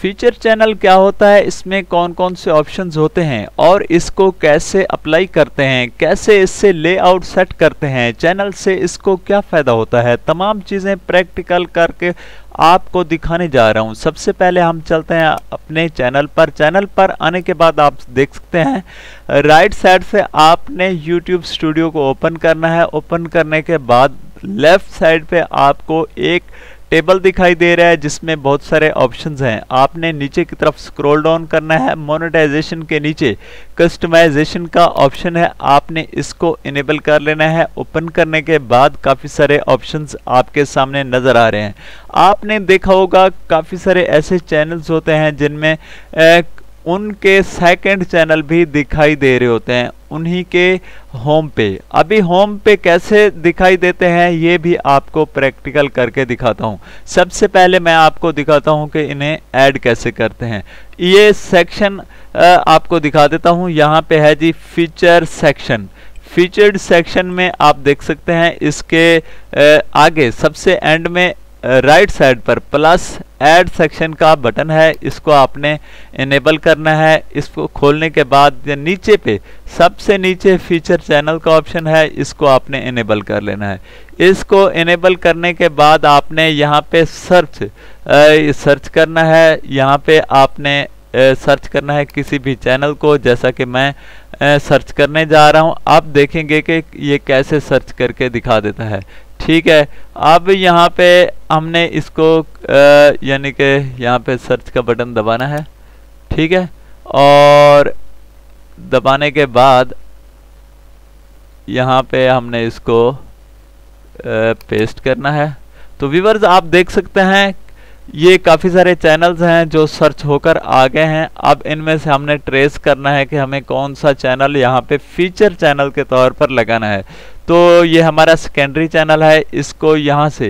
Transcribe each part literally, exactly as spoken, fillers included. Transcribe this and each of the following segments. Feature channel क्या होता है, इसमें कौन कौन से ऑप्शंस होते हैं और इसको कैसे अप्लाई करते हैं, कैसे इससे लेआउट सेट करते हैं, चैनल से इसको क्या फ़ायदा होता है, तमाम चीज़ें प्रैक्टिकल करके आपको दिखाने जा रहा हूं। सबसे पहले हम चलते हैं अपने चैनल पर। चैनल पर आने के बाद आप देख सकते हैं राइट साइड से आपने यूट्यूब स्टूडियो को ओपन करना है। ओपन करने के बाद लेफ़्ट साइड पे आपको एक टेबल दिखाई दे रहा है जिसमें बहुत सारे ऑप्शंस हैं। आपने नीचे की तरफ स्क्रॉल डाउन करना है। मोनेटाइजेशन के नीचे कस्टमाइजेशन का ऑप्शन है, आपने इसको इनेबल कर लेना है। ओपन करने के बाद काफ़ी सारे ऑप्शंस आपके सामने नज़र आ रहे हैं। आपने देखा होगा काफ़ी सारे ऐसे चैनल्स होते हैं जिनमें उनके सेकंड चैनल भी दिखाई दे रहे होते हैं उन्हीं के होम पे। अभी होम पे कैसे दिखाई देते हैं ये भी आपको प्रैक्टिकल करके दिखाता हूँ। सबसे पहले मैं आपको दिखाता हूँ कि इन्हें ऐड कैसे करते हैं। ये सेक्शन आपको दिखा देता हूँ। यहाँ पे है जी फीचर सेक्शन। फीचर्ड सेक्शन में आप देख सकते हैं इसके आगे सबसे एंड में राइट right साइड पर प्लस ऐड सेक्शन का बटन है, इसको आपने इनेबल करना है। इसको खोलने के बाद नीचे पे सबसे नीचे फीचर चैनल का ऑप्शन है, इसको आपने इनेबल कर लेना है। इसको इनेबल करने के बाद आपने यहाँ पे सर्च सर्च करना है। यहाँ पे आपने सर्च करना है किसी भी चैनल को, जैसा कि मैं सर्च करने जा रहा हूँ। आप देखेंगे कि ये कैसे सर्च करके दिखा देता है। ठीक है, अब यहाँ पे हमने इसको यानी कि यहाँ पे सर्च का बटन दबाना है। ठीक है, और दबाने के बाद यहाँ पे हमने इसको आ, पेस्ट करना है। तो व्यूअर्स आप देख सकते हैं ये काफ़ी सारे चैनल्स हैं जो सर्च होकर आ गए हैं। अब इनमें से हमने ट्रेस करना है कि हमें कौन सा चैनल यहाँ पे फीचर चैनल के तौर पर लगाना है। तो ये हमारा सेकेंडरी चैनल है, इसको यहाँ से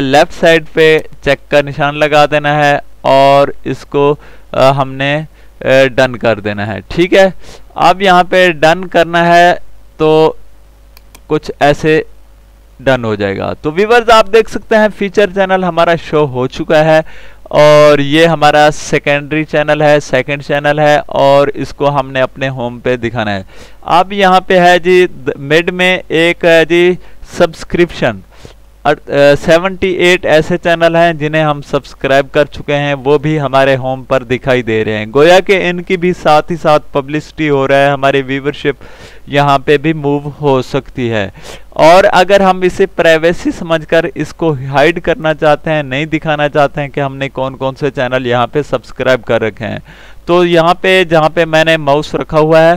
लेफ़्ट साइड पे चेक का निशान लगा देना है और इसको आ, हमने डन कर देना है। ठीक है, अब यहाँ पे डन करना है तो कुछ ऐसे डन हो जाएगा। तो व्यूअर्स आप देख सकते हैं फीचर चैनल हमारा शो हो चुका है और ये हमारा सेकेंडरी चैनल है, सेकंड चैनल है और इसको हमने अपने होम पे दिखाना है। अब यहाँ पे है जी मिड में एक है जी सब्सक्रिप्शन। अठहत्तर ऐसे चैनल हैं जिन्हें हम सब्सक्राइब कर चुके हैं, वो भी हमारे होम पर दिखाई दे रहे हैं। गोया कि इनकी भी साथ ही साथ पब्लिसिटी हो रहा है, हमारी व्यूवरशिप यहाँ पे भी मूव हो सकती है। और अगर हम इसे प्राइवेसी समझकर इसको हाइड करना चाहते हैं, नहीं दिखाना चाहते हैं कि हमने कौन कौन से चैनल यहाँ पे सब्सक्राइब कर रखे हैं, तो यहाँ पे जहाँ पे मैंने माउस रखा हुआ है,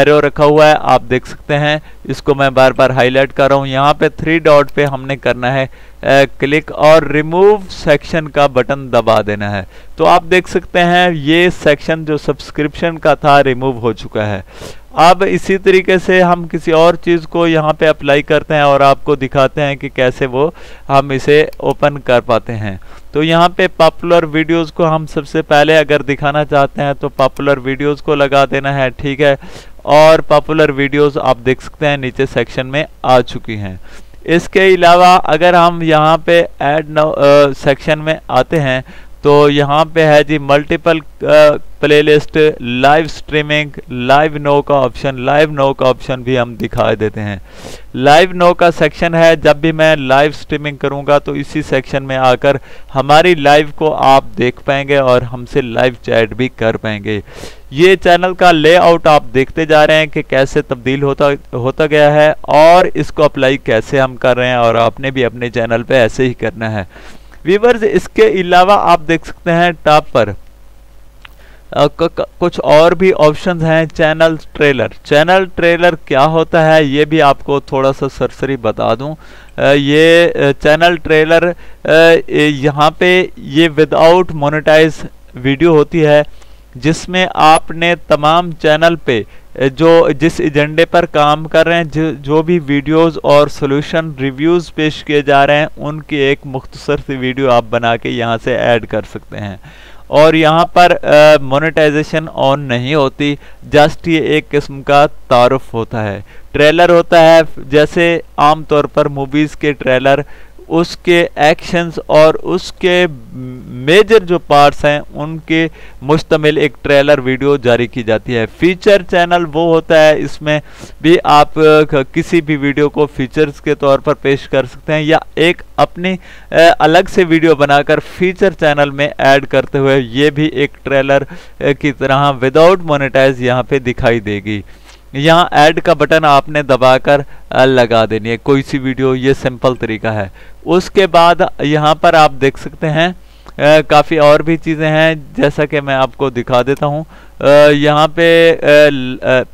एरो रखा हुआ है, आप देख सकते हैं इसको मैं बार बार हाईलाइट कर रहा हूँ। यहाँ पे थ्री डॉट पे हमने करना है आ, क्लिक और रिमूव सेक्शन का बटन दबा देना है। तो आप देख सकते हैं ये सेक्शन जो सब्सक्रिप्शन का था रिमूव हो चुका है। अब इसी तरीके से हम किसी और चीज़ को यहाँ पे अप्लाई करते हैं और आपको दिखाते हैं कि कैसे वो हम इसे ओपन कर पाते हैं। तो यहाँ पे पॉपुलर वीडियोस को हम सबसे पहले अगर दिखाना चाहते हैं तो पॉपुलर वीडियोस को लगा देना है। ठीक है, और पॉपुलर वीडियोस आप देख सकते हैं नीचे सेक्शन में आ चुकी हैं। इसके अलावा अगर हम यहाँ पे ऐड नाउ सेक्शन में आते हैं तो यहाँ पे है जी multiple playlist, live streaming, live now का ऑप्शन। लाइव नो का ऑप्शन भी हम दिखाई देते हैं। लाइव नो का सेक्शन है, जब भी मैं लाइव स्ट्रीमिंग करूँगा तो इसी सेक्शन में आकर हमारी लाइव को आप देख पाएंगे और हमसे लाइव चैट भी कर पाएंगे। ये चैनल का लेआउट आप देखते जा रहे हैं कि कैसे तब्दील होता होता गया है और इसको अप्लाई कैसे हम कर रहे हैं, और आपने भी अपने चैनल पर ऐसे ही करना है व्यूअर्स। इसके अलावा आप देख सकते हैं टॉप पर आ, कुछ और भी ऑप्शंस हैं। चैनल ट्रेलर, चैनल ट्रेलर क्या होता है ये भी आपको थोड़ा सा सरसरी बता दूं। आ, ये चैनल ट्रेलर यहाँ पे ये विदाउट मोनेटाइज वीडियो होती है जिसमें आपने तमाम चैनल पे जो जिस एजेंडे पर काम कर रहे हैं, जो जो भी वीडियोस और सॉल्यूशन रिव्यूज़ पेश किए जा रहे हैं, उनकी एक मुख्तसर सी वीडियो आप बना के यहाँ से ऐड कर सकते हैं। और यहाँ पर मोनेटाइजेशन ऑन नहीं होती, जस्ट ये एक किस्म का तारुफ होता है, ट्रेलर होता है। जैसे आम तौर पर मूवीज़ के ट्रेलर उसके एक्शंस और उसके मेजर जो पार्ट्स हैं उनके मुश्तमिल एक ट्रेलर वीडियो जारी की जाती है। फीचर चैनल वो होता है, इसमें भी आप किसी भी वीडियो को फीचर्स के तौर पर पेश कर सकते हैं या एक अपनी अलग से वीडियो बनाकर फीचर चैनल में ऐड करते हुए ये भी एक ट्रेलर की तरह विदाउट मोनेटाइज यहाँ पे दिखाई देगी। यहाँ ऐड का बटन आपने दबाकर लगा देनी है कोई सी वीडियो, ये सिंपल तरीका है। उसके बाद यहाँ पर आप देख सकते हैं काफ़ी और भी चीज़ें हैं, जैसा कि मैं आपको दिखा देता हूँ। यहाँ पे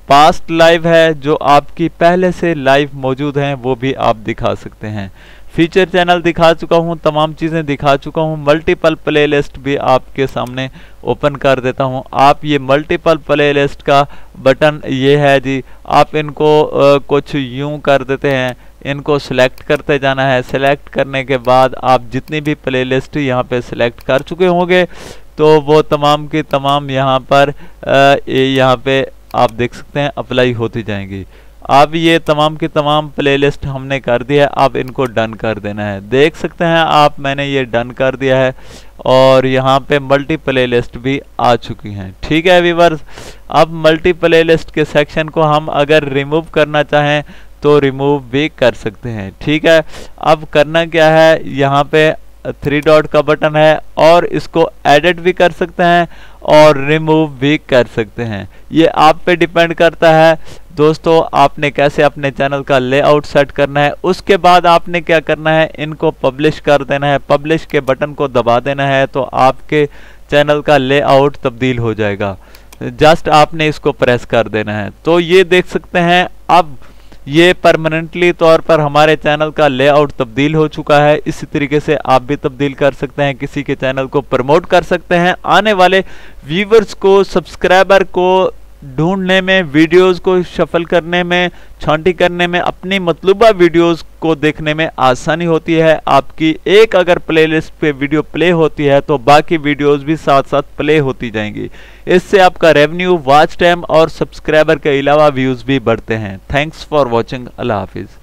पास्ट लाइव है, जो आपकी पहले से लाइव मौजूद हैं वो भी आप दिखा सकते हैं। फीचर चैनल दिखा चुका हूँ, तमाम चीज़ें दिखा चुका हूँ। मल्टीपल प्लेलिस्ट भी आपके सामने ओपन कर देता हूँ। आप ये मल्टीपल प्लेलिस्ट का बटन ये है जी, आप इनको आ, कुछ यूं कर देते हैं, इनको सिलेक्ट करते जाना है। सिलेक्ट करने के बाद आप जितनी भी प्लेलिस्ट यहाँ पे सिलेक्ट कर चुके होंगे तो वो तमाम की तमाम यहाँ पर यहाँ पे आप देख सकते हैं अप्लाई होती जाएंगी। अब ये तमाम की तमाम प्लेलिस्ट हमने कर दी है, अब इनको डन कर देना है। देख सकते हैं आप, मैंने ये डन कर दिया है और यहाँ पे मल्टी प्लेलिस्ट भी आ चुकी हैं। ठीक है व्यूअर्स, अब मल्टी प्लेलिस्ट के सेक्शन को हम अगर रिमूव करना चाहें तो रिमूव भी कर सकते हैं। ठीक है, अब करना क्या है, यहाँ पे थ्री डॉट का बटन है और इसको एडिट भी कर सकते हैं और रिमूव भी कर सकते हैं। ये आप पे डिपेंड करता है दोस्तों, आपने कैसे अपने चैनल का लेआउट सेट करना है। उसके बाद आपने क्या करना है, इनको पब्लिश कर देना है। पब्लिश के बटन को दबा देना है तो आपके चैनल का लेआउट तब्दील हो जाएगा। जस्ट आपने इसको प्रेस कर देना है तो ये देख सकते हैं अब ये परमानेंटली तौर पर हमारे चैनल का लेआउट तब्दील हो चुका है। इसी तरीके से आप भी तब्दील कर सकते हैं, किसी के चैनल को प्रमोट कर सकते हैं। आने वाले व्यूवर्स को, सब्सक्राइबर को ढूंढने में, वीडियोस को शफल करने में, छांटी करने में, अपनी मतलूबा वीडियोस को देखने में आसानी होती है। आपकी एक अगर प्लेलिस्ट पे वीडियो प्ले होती है तो बाकी वीडियोस भी साथ साथ प्ले होती जाएंगी। इससे आपका रेवेन्यू, वॉच टाइम और सब्सक्राइबर के अलावा व्यूज़ भी बढ़ते हैं। थैंक्स फॉर वॉचिंग, अल्लाह हाफिज़।